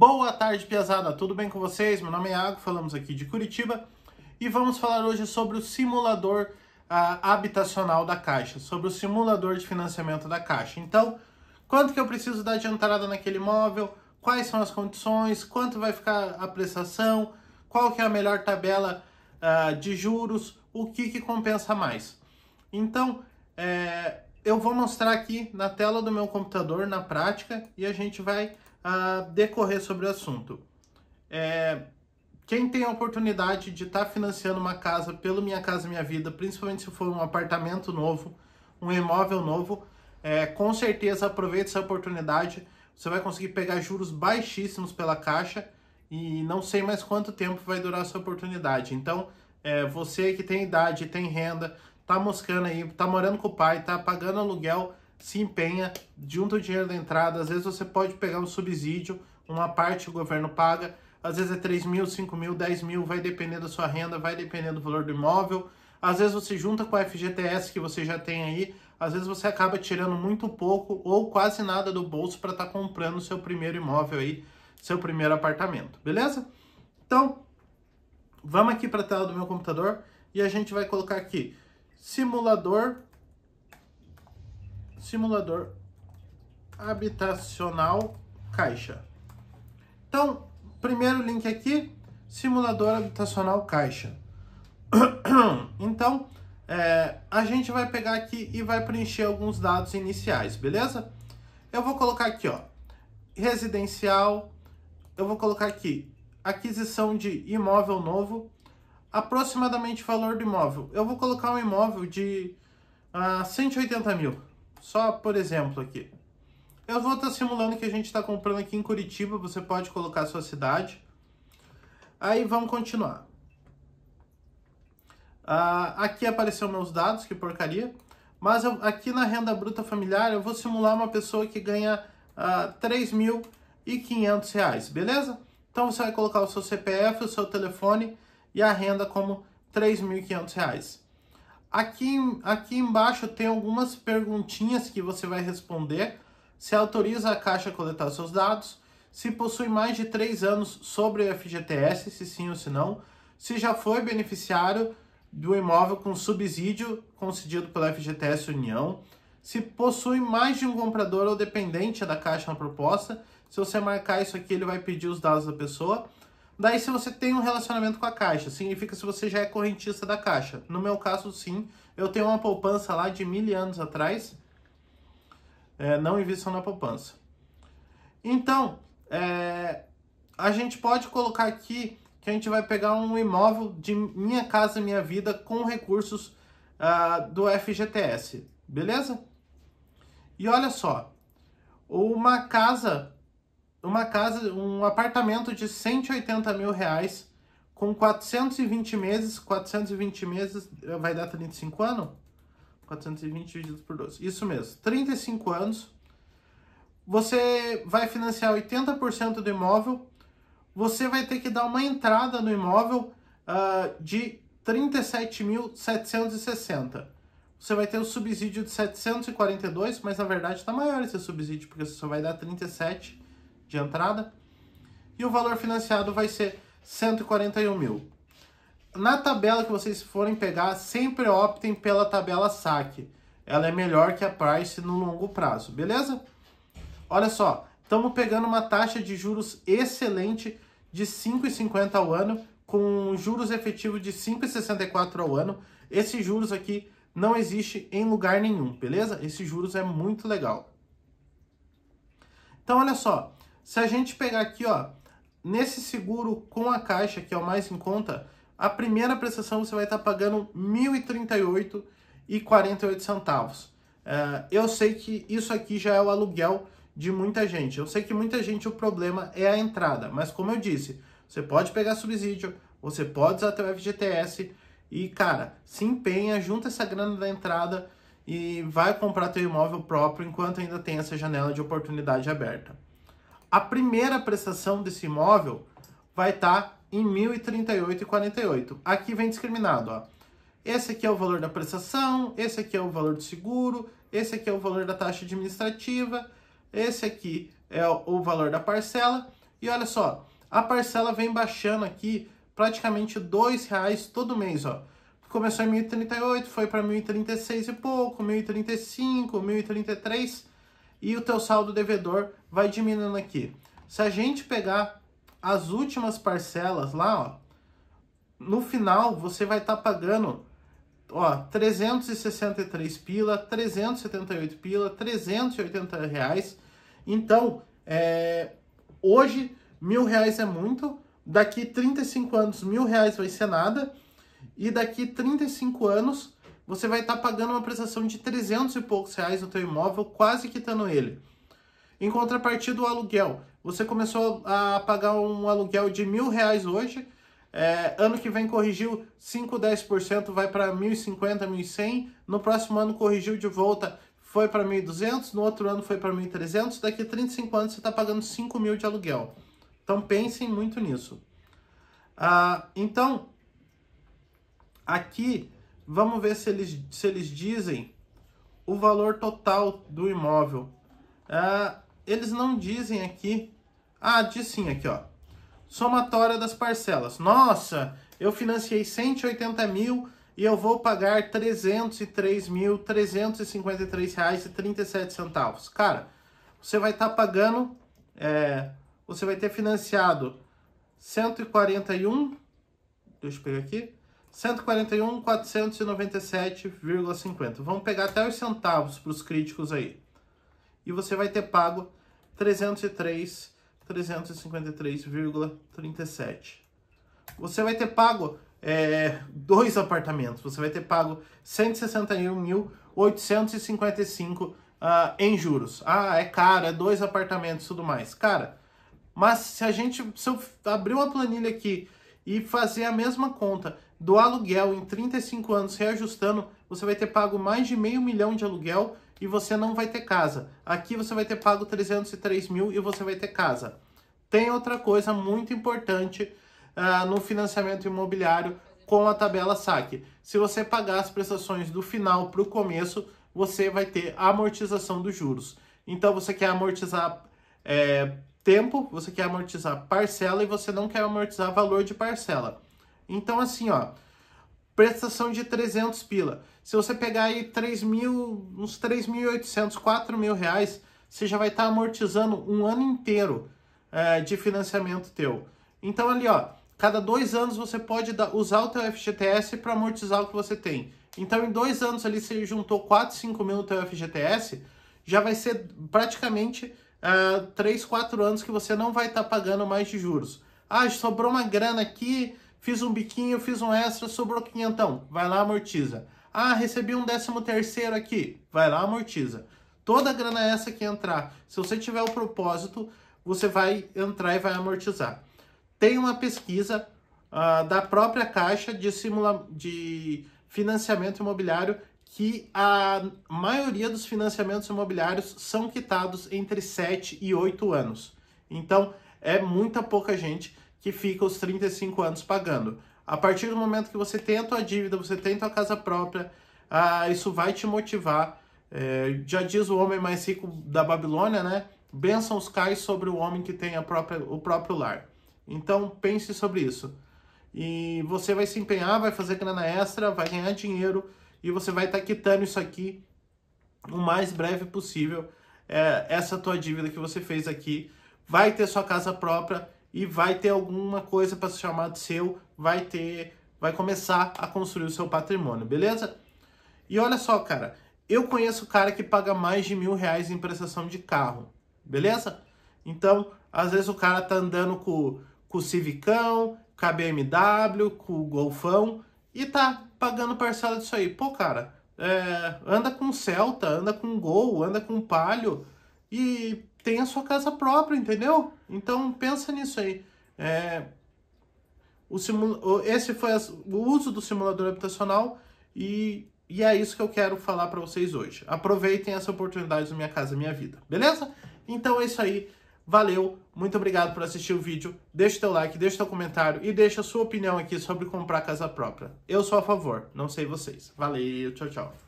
Boa tarde, Piazada! Tudo bem com vocês? Meu nome é Hiago, falamos aqui de Curitiba e vamos falar hoje sobre o simulador habitacional da Caixa, sobre o simulador de financiamento da Caixa. Então, quanto que eu preciso dar de entrada naquele imóvel, quais são as condições, quanto vai ficar a prestação, qual que é a melhor tabela de juros, o que que compensa mais. Então, eu vou mostrar aqui na tela do meu computador, na prática, e a gente vai decorrer sobre o assunto. Quem tem a oportunidade de estar financiando uma casa pelo Minha Casa Minha Vida, principalmente se for um apartamento novo, um imóvel novo, com certeza aproveite essa oportunidade. Você vai conseguir pegar juros baixíssimos pela Caixa e não sei mais quanto tempo vai durar essa oportunidade. Então, você que tem idade, tem renda, tá moscando aí, tá morando com o pai, tá pagando aluguel, se empenha, junta o dinheiro da entrada. Às vezes você pode pegar um subsídio, uma parte o governo paga, às vezes é 3 mil, 5 mil, 10 mil, vai depender da sua renda, vai depender do valor do imóvel. Às vezes você junta com a FGTS que você já tem aí, às vezes você acaba tirando muito pouco ou quase nada do bolso para estar comprando o seu primeiro imóvel aí, seu primeiro apartamento, beleza? Então, vamos aqui para a tela do meu computador e a gente vai colocar aqui simulador habitacional Caixa. Então, primeiro link aqui, simulador habitacional Caixa. Então, a gente vai pegar aqui e vai preencher alguns dados iniciais, beleza? Eu vou colocar aqui, ó, residencial, eu vou colocar aqui aquisição de imóvel novo, aproximadamente valor do imóvel. Eu vou colocar um imóvel de 180 mil, só por exemplo aqui. Eu vou estar simulando que a gente está comprando aqui em Curitiba, você pode colocar a sua cidade. Aí vamos continuar. Aqui apareceu meus dados, que porcaria. Mas eu, aqui na renda bruta familiar, eu vou simular uma pessoa que ganha R$3.500, beleza? Então você vai colocar o seu CPF, o seu telefone e a renda como R$3.500. Aqui embaixo tem algumas perguntinhas que você vai responder. Se autoriza a Caixa a coletar seus dados, se possui mais de 3 anos sobre o FGTS, se sim ou se não, se já foi beneficiário do imóvel com subsídio concedido pela FGTS União, se possui mais de um comprador ou dependente da Caixa na proposta. Se você marcar isso aqui, ele vai pedir os dados da pessoa. Daí, se você tem um relacionamento com a Caixa, significa se você já é correntista da Caixa. No meu caso, sim. Eu tenho uma poupança lá de mil anos atrás. Não invistam na poupança. Então, a gente pode colocar aqui que a gente vai pegar um imóvel de Minha Casa Minha Vida com recursos do FGTS. Beleza? E olha só. Um apartamento de 180 mil reais com 420 meses, vai dar 35 anos? 420 dividido por 12, isso mesmo, 35 anos, você vai financiar 80% do imóvel, você vai ter que dar uma entrada no imóvel de 37.760, você vai ter o subsídio de 742, mas na verdade está maior esse subsídio, porque você só vai dar 37 de entrada, e o valor financiado vai ser 141 mil. Na tabela que vocês forem pegar, sempre optem pela tabela SAC. Ela é melhor que a price no longo prazo, beleza? Olha só, estamos pegando uma taxa de juros excelente de 5,50 ao ano, com juros efetivos de 5,64 ao ano. Esses juros aqui não existe em lugar nenhum, beleza? Esse juros é muito legal. Então, olha só. Se a gente pegar aqui, ó, nesse seguro com a Caixa, que é o mais em conta, a primeira prestação você vai estar pagando R$ 1.038,48. Eu sei que isso aqui já é o aluguel de muita gente. Eu sei que muita gente o problema é a entrada, mas como eu disse, você pode pegar subsídio, você pode usar teu FGTS e, cara, se empenha, junta essa grana da entrada e vai comprar teu imóvel próprio enquanto ainda tem essa janela de oportunidade aberta. A primeira prestação desse imóvel vai estar em R$ 1.038,48. Aqui vem discriminado, ó. Esse aqui é o valor da prestação, esse aqui é o valor do seguro, esse aqui é o valor da taxa administrativa, esse aqui é o valor da parcela E olha só, a parcela vem baixando aqui praticamente R$2 todo mês, ó. Começou em 1.038, foi para 1.036 e pouco, 1.035, 1.033 e o teu saldo devedor vai diminuindo aqui. Se a gente pegar as últimas parcelas lá, ó, no final você vai estar pagando, ó, 363 pila, 378 pila, R$380. Então, hoje R$1.000 é muito, daqui 35 anos R$1.000 vai ser nada, e daqui 35 anos você vai estar pagando uma prestação de 300 e poucos reais no teu imóvel, quase quitando ele. Em contrapartida, o aluguel. Você começou a pagar um aluguel de R$1.000 hoje, ano que vem corrigiu 5, 10%, vai para 1.050, 1.100, no próximo ano corrigiu de volta, foi para 1.200, no outro ano foi para 1.300, daqui a 35 anos você está pagando 5 mil de aluguel. Então pensem muito nisso. Então, aqui, vamos ver se eles dizem o valor total do imóvel. Eles não dizem aqui. Diz sim aqui, ó. Somatória das parcelas. Nossa, eu financiei 180 mil e eu vou pagar R$ 303.353,37. Cara, você vai estar pagando... você vai ter financiado 141... Deixa eu pegar aqui. 141.497,50. Vamos pegar até os centavos para os críticos aí. E você vai ter pago 303.353,37. Você vai ter pago dois apartamentos. Você vai ter pago 161.855 em juros. É caro, é dois apartamentos e tudo mais. Cara, mas se eu abrir uma planilha aqui e fazer a mesma conta do aluguel em 35 anos reajustando, você vai ter pago mais de R$500.000 de aluguel e você não vai ter casa. Aqui você vai ter pago 303 mil e você vai ter casa. Tem outra coisa muito importante no financiamento imobiliário com a tabela SAC. Se você pagar as prestações do final para o começo, você vai ter a amortização dos juros. Então você quer amortizar tempo, você quer amortizar parcela e você não quer amortizar valor de parcela. Então, assim, ó, prestação de 300 pila. Se você pegar aí 3 mil, uns 3.800, 4 mil reais, você já vai estar amortizando um ano inteiro de financiamento teu. Então, ali, ó, cada 2 anos você pode usar o teu FGTS para amortizar o que você tem. Então, em 2 anos ali, você juntou 4, 5 mil no teu FGTS, já vai ser praticamente 3, 4 anos que você não vai estar pagando mais de juros. Sobrou uma grana aqui... Fiz um biquinho, fiz um extra, sobrou R$500. Vai lá, amortiza. Recebi um 13º aqui. Vai lá, amortiza. Toda a grana essa que entrar, se você tiver o propósito, você vai entrar e vai amortizar. Tem uma pesquisa da própria Caixa de financiamento imobiliário que a maioria dos financiamentos imobiliários são quitados entre 7 e 8 anos. Então, é muita pouca gente que fica os 35 anos pagando. A partir do momento que você tem a tua dívida, você tem a tua casa própria, isso vai te motivar. Já diz o homem mais rico da Babilônia, né? Bênçãos caem sobre o homem que tem o próprio lar. Então, pense sobre isso. E você vai se empenhar, vai fazer grana extra, vai ganhar dinheiro, e você vai estar quitando isso aqui o mais breve possível. Essa tua dívida que você fez aqui, vai ter sua casa própria, e vai ter alguma coisa para se chamar de seu, vai começar a construir o seu patrimônio, beleza? E olha só, cara, eu conheço cara que paga mais de R$1.000 em prestação de carro, beleza? Então, às vezes o cara tá andando com o Civicão, com a BMW, com o Golfão, e tá pagando parcela disso aí. Pô, cara, anda com Celta, anda com Gol, anda com Palio, e tem a sua casa própria, entendeu? Então, pensa nisso aí. Esse foi o uso do simulador habitacional e é isso que eu quero falar para vocês hoje. Aproveitem essa oportunidade do Minha Casa Minha Vida, beleza? Então é isso aí. Valeu, muito obrigado por assistir o vídeo. Deixa o teu like, deixa o teu comentário e deixa a sua opinião aqui sobre comprar casa própria. Eu sou a favor, não sei vocês. Valeu, tchau, tchau.